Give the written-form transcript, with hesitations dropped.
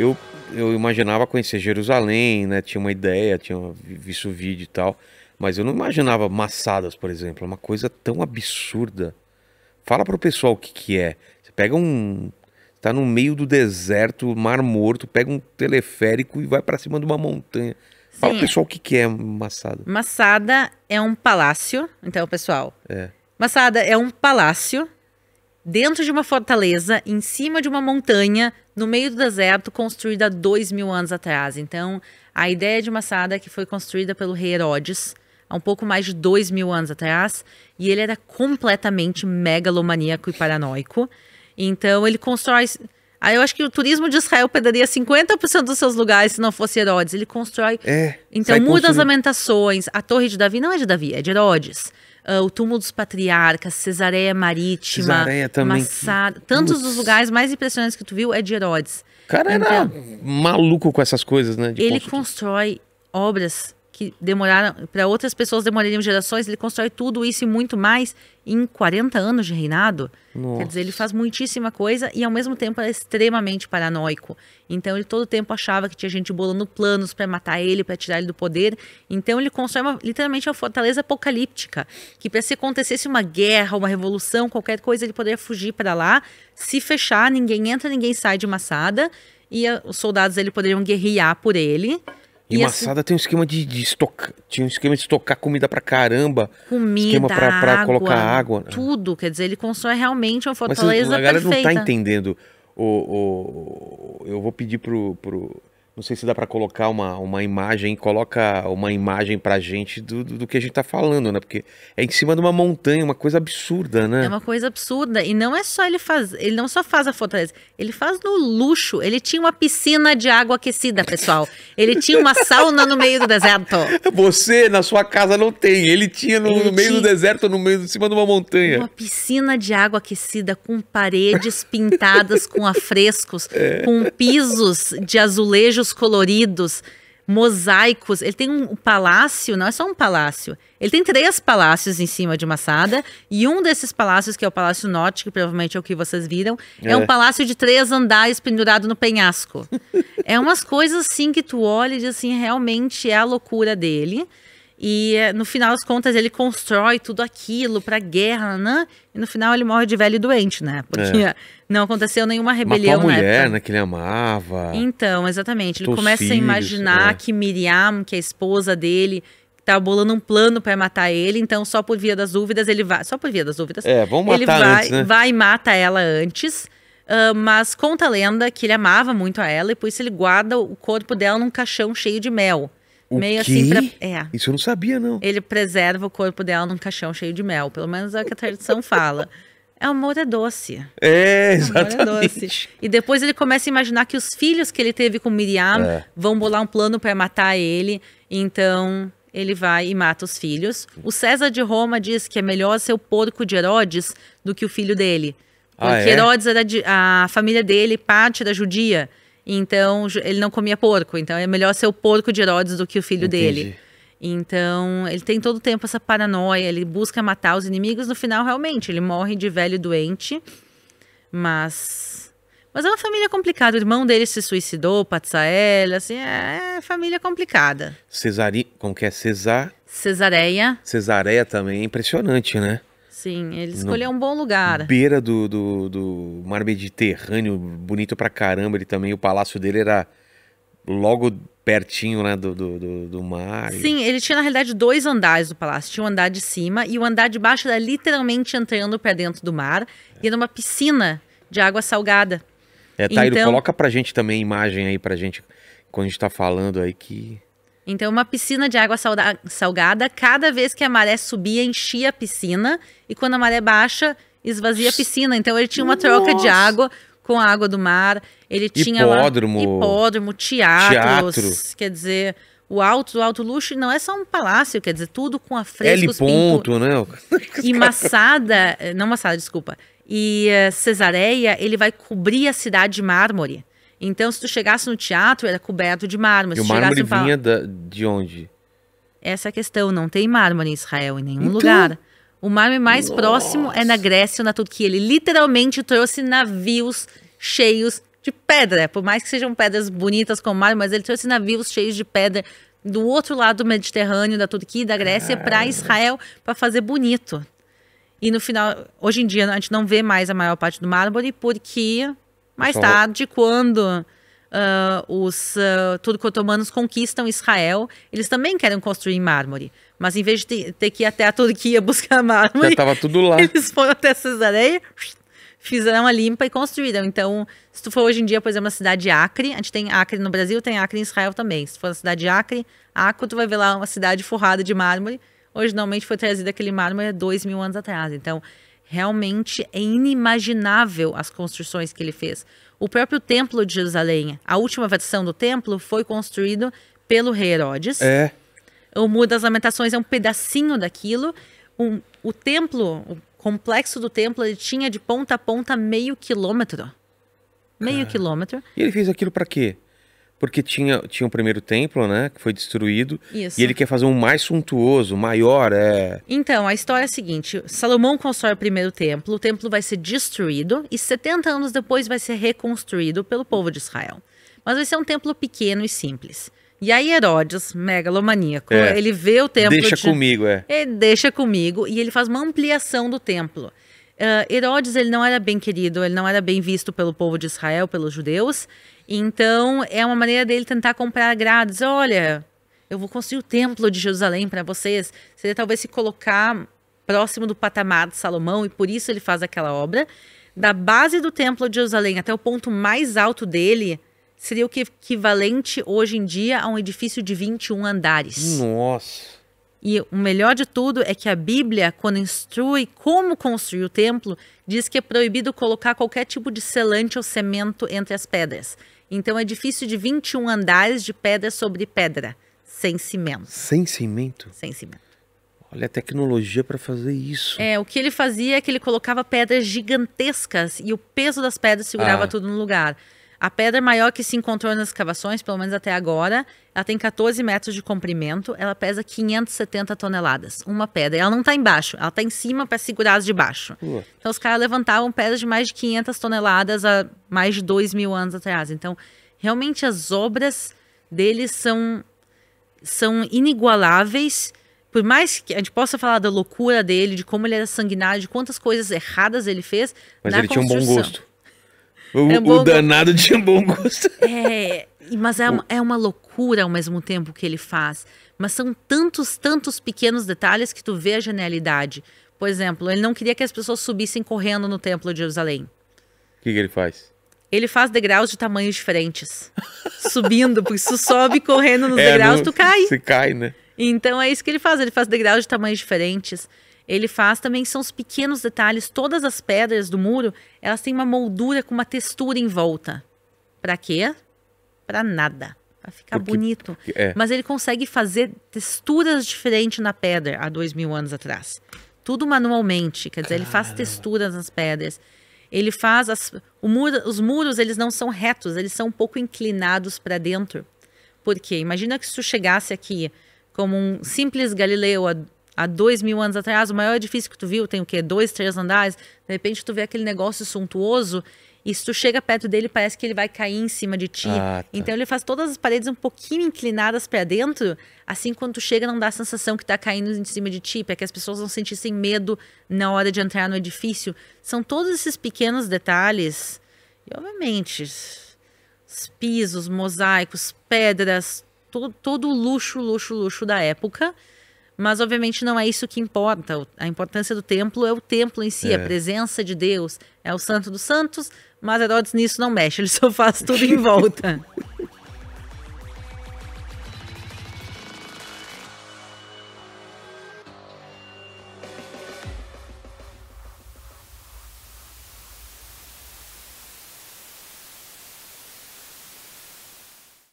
Eu imaginava conhecer Jerusalém, né? Tinha uma ideia, tinha visto vídeo e tal, mas eu não imaginava Massadas, por exemplo, uma coisa tão absurda. Fala pro pessoal o que que é. Você pega um... Tá no meio do deserto, Mar Morto, pega um teleférico e vai para cima de uma montanha. Sim. Fala pro pessoal o que que é Massada. Massada é um palácio, então, pessoal. É. Massada é um palácio dentro de uma fortaleza, em cima de uma montanha, no meio do deserto, construída há 2000 anos atrás. Então, a ideia de Massada é que foi construída pelo rei Herodes há um pouco mais de 2000 anos atrás, e ele era completamente megalomaníaco e paranoico. Então, ele constrói... Aí eu acho que o turismo de Israel perderia 50% dos seus lugares se não fosse Herodes. Ele constrói... então, o Muro das Lamentações, a Torre de Davi, não é de Davi, é de Herodes. O túmulo dos patriarcas, Cesareia Marítima, Cesareia também. Massada, tantos dos lugares mais impressionantes que tu viu é de Herodes. O cara era maluco com essas coisas, né? De ele constrói obras que demoraram... Para outras pessoas demorariam gerações. Ele constrói tudo isso e muito mais em 40 anos de reinado. Nossa. Quer dizer, ele faz muitíssima coisa e ao mesmo tempo era extremamente paranoico. Então ele todo o tempo achava que tinha gente bolando planos para matar ele, para tirar ele do poder. Então ele constrói uma, literalmente uma fortaleza apocalíptica, que para se acontecesse uma guerra, uma revolução, qualquer coisa, ele poderia fugir para lá, se fechar, ninguém entra, ninguém sai de Massada, e os soldados dele poderiam guerrear por ele. E Massada tem um esquema de estocar, tinha um esquema de estocar comida pra caramba. Esquema pra colocar água. Tudo, quer dizer, ele constrói realmente uma fortaleza perfeita. Mas a galera não tá entendendo. Eu vou pedir pro... Não sei se dá pra colocar uma imagem, coloca uma imagem pra gente do que a gente tá falando, né? Porque é em cima de uma montanha, uma coisa absurda, né? É uma coisa absurda. E não é só ele não só faz a fortaleza, ele faz no luxo. Ele tinha uma piscina de água aquecida, pessoal. Ele tinha uma sauna no meio do deserto. Você, na sua casa, não tem. Ele tinha no meio do deserto, em cima de uma montanha. Uma piscina de água aquecida com paredes pintadas com afrescos, com pisos de azulejos coloridos, mosaicos. Ele tem um palácio, não é só um palácio, ele tem 3 palácios em cima de Massada, e um desses palácios, que é o Palácio Norte, que provavelmente é o que vocês viram, é um palácio de 3 andares pendurado no penhasco. É umas coisas assim que tu olha e diz assim, realmente é a loucura dele. E no final das contas ele constrói tudo aquilo pra guerra, né? E no final ele morre de velho e doente, né? Porque não aconteceu nenhuma rebelião, né? Matou a mulher, né, que ele amava. Então, exatamente. Ele começa a imaginar que Miriam, que é a esposa dele, tá bolando um plano pra matar ele. Então, só por via das dúvidas, ele vai... Só por via das dúvidas. É, vamos matar ele antes, né? Vai e mata ela antes. Mas conta a lenda que ele amava muito a ela e por isso ele guarda o corpo dela num caixão cheio de mel. Meio assim pra... Isso eu não sabia, não. Ele preserva o corpo dela num caixão cheio de mel. Pelo menos é o que a tradição fala. É, amor é doce. É, exatamente. Amor é doce. E depois ele começa a imaginar que os filhos que ele teve com Miriam vão bolar um plano para matar ele. Então, ele vai e mata os filhos. O César de Roma diz que é melhor ser o porco de Herodes do que o filho dele. Porque Herodes era a família dele, parte da judia. Então, ele não comia porco. Então, é melhor ser o porco de Herodes do que o filho dele. Então, ele tem todo o tempo essa paranoia. Ele busca matar os inimigos. No final, realmente, ele morre de velho e doente. Mas é uma família complicada. O irmão dele se suicidou, Patsaela, assim, é família complicada. Como que é? Cesareia. Cesareia também é impressionante, né? Sim, ele escolheu um bom lugar. Beira do mar Mediterrâneo, bonito pra caramba. Ele também, o palácio dele era logo pertinho, né, do mar. Sim, ele tinha na realidade 2 andares do palácio. Tinha um andar de cima e o andar de baixo era literalmente entrando pra dentro do mar. E era uma piscina de água salgada. Taíro, então, coloca pra gente também a imagem aí pra gente, quando a gente tá falando aí que... Então, uma piscina de água salgada, cada vez que a maré subia, enchia a piscina. E quando a maré baixa, esvazia a piscina. Então, ele tinha uma troca de água com a água do mar. Ele tinha hipódromo, teatros. Quer dizer, o alto luxo não é só um palácio. Quer dizer, tudo com afrescos. E Massada, E Cesareia, ele vai cobrir a cidade de mármore. Então, se tu chegasse no teatro, era coberto de mármore. E o mármore vinha de onde? Essa é a questão, não tem mármore em Israel, em nenhum lugar. O mármore mais próximo é na Grécia ou na Turquia. Ele literalmente trouxe navios cheios de pedra, por mais que sejam pedras bonitas como mármore, mas ele trouxe navios cheios de pedra do outro lado do Mediterrâneo, da Turquia e da Grécia para Israel, para fazer bonito. E no final, hoje em dia a gente não vê mais a maior parte do mármore, porque mais tarde, quando os turco-otomanos conquistam Israel, eles também querem construir em mármore. Mas em vez de ter que ir até a Turquia buscar mármore, já tava tudo lá. Eles foram até Cesareia, fizeram a limpa e construíram. Então, se tu for hoje em dia, por exemplo, na cidade de Acre, a gente tem Acre no Brasil, tem Acre em Israel também. Se tu for na cidade de Acre, tu vai ver lá uma cidade forrada de mármore. Originalmente foi trazido aquele mármore 2000 anos atrás. Então, realmente é inimaginável as construções que ele fez. O próprio Templo de Jerusalém, a última versão do templo, foi construído pelo rei Herodes. É. O Muro das Lamentações é um pedacinho daquilo. O templo, o complexo do templo, ele tinha de ponta a ponta meio quilômetro. Meio quilômetro. E ele fez aquilo para quê? Porque tinha o primeiro templo, né, que foi destruído. Isso. E ele quer fazer um mais suntuoso, maior, Então, a história é a seguinte, Salomão constrói o primeiro templo, o templo vai ser destruído e 70 anos depois vai ser reconstruído pelo povo de Israel. Mas vai ser um templo pequeno e simples. E aí Herodes, megalomaníaco, ele vê o templo... Ele deixa comigo e ele faz uma ampliação do templo. Herodes, ele não era bem querido, ele não era bem visto pelo povo de Israel, pelos judeus. Então, é uma maneira dele tentar comprar agrados. Olha, eu vou construir o templo de Jerusalém para vocês. Seria talvez se colocar próximo do patamar de Salomão, e por isso ele faz aquela obra. Da base do templo de Jerusalém até o ponto mais alto dele, seria o equivalente hoje em dia a um edifício de 21 andares. Nossa! E o melhor de tudo é que a Bíblia, quando instrui como construir o templo, diz que é proibido colocar qualquer tipo de selante ou cimento entre as pedras. Então é edifício de 21 andares de pedra sobre pedra, sem cimento. Sem cimento? Sem cimento. Olha a tecnologia para fazer isso. O que ele fazia é que ele colocava pedras gigantescas e o peso das pedras segurava tudo no lugar. A pedra maior que se encontrou nas escavações, pelo menos até agora, ela tem 14 metros de comprimento, ela pesa 570 toneladas, uma pedra. Ela não está embaixo, ela está em cima para segurar as de baixo. Então os caras levantavam pedras de mais de 500 toneladas há mais de 2000 anos atrás. Então, realmente as obras deles são inigualáveis. Por mais que a gente possa falar da loucura dele, de como ele era sanguinário, de quantas coisas erradas ele fez, mas ele tinha um bom gosto. O danado tinha bom gosto. Mas é uma loucura ao mesmo tempo que ele faz. Mas são tantos pequenos detalhes que tu vê a genialidade. Por exemplo, ele não queria que as pessoas subissem correndo no Templo de Jerusalém. O que ele faz? Ele faz degraus de tamanhos diferentes. Subindo, porque se tu sobe correndo nos degraus, tu cai. Você cai, né? Então é isso que ele faz. Ele faz degraus de tamanhos diferentes. Ele faz também, são os pequenos detalhes, todas as pedras do muro, elas têm uma moldura com uma textura em volta. Pra quê? Pra nada. Pra ficar bonito. Mas ele consegue fazer texturas diferentes na pedra há 2000 anos atrás. Tudo manualmente, quer dizer, ele faz texturas nas pedras. Ele faz, os muros, eles não são retos, eles são um pouco inclinados pra dentro. Por quê? Imagina que se tu chegasse aqui como um simples galileu, há 2000 anos atrás, o maior edifício que tu viu tem o quê? 2, 3 andares? De repente tu vê aquele negócio suntuoso e se tu chega perto dele parece que ele vai cair em cima de ti. Então ele faz todas as paredes um pouquinho inclinadas para dentro, assim quando tu chega não dá a sensação que tá caindo em cima de ti, para que as pessoas não sentissem medo na hora de entrar no edifício. São todos esses pequenos detalhes e obviamente os pisos, mosaicos, pedras, todo o luxo da época. Mas, obviamente, não é isso que importa. A importância do templo é o templo em si, a presença de Deus. É o santo dos santos, mas Herodes nisso não mexe. Ele só faz tudo em volta.